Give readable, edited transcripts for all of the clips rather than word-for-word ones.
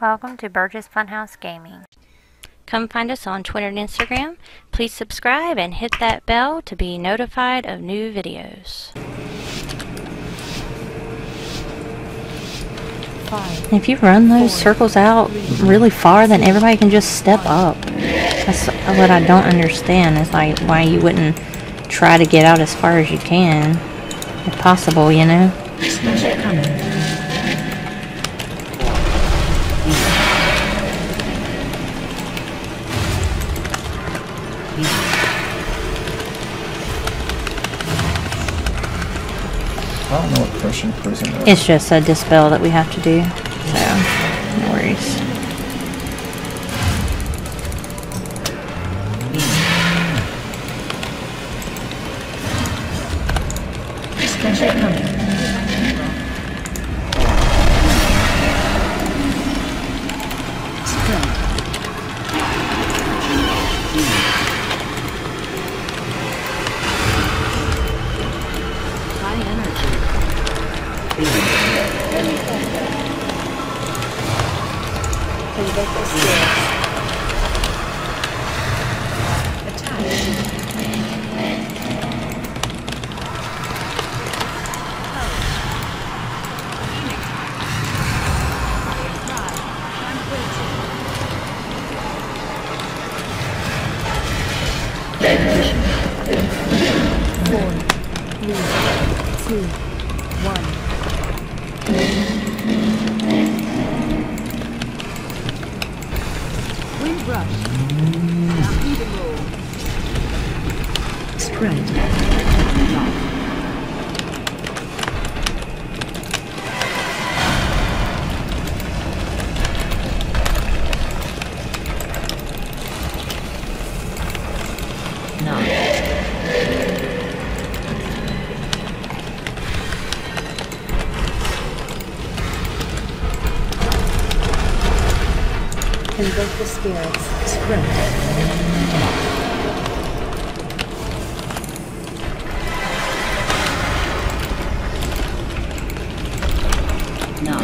Welcome to Burgess Funhouse Gaming. Come find us on Twitter and Instagram. Please subscribe and hit that bell to be notified of new videos. If you run those circles out really far, then everybody can just step up. That's what I don't understand, is like why you wouldn't try to get out as far as you can, if possible, you know? I don't know what prison is. It's just a dispel that we have to do, so no worries. Invoke the spirits. Sprint. No.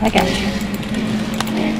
I got you. Spread.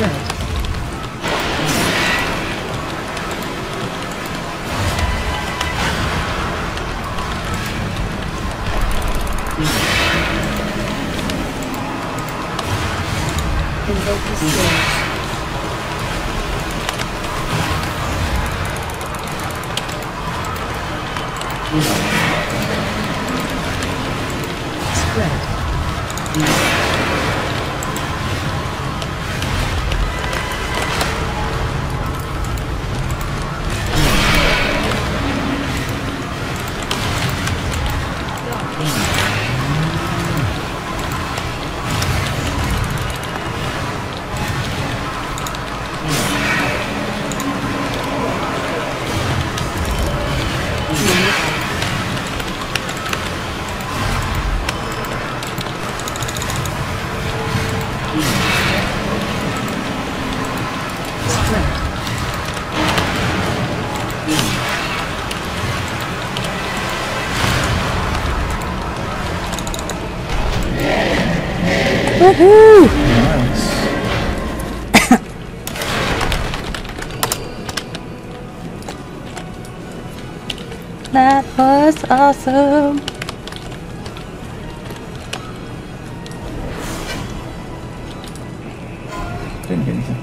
Yeah. Woohoo! Nice. That was awesome. Didn't get anything.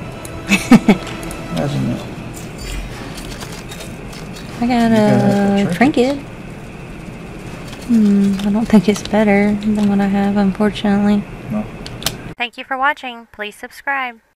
Imagine that. I got a trinket. I don't think it's better than what I have, unfortunately. No. Thank you for watching. Please subscribe.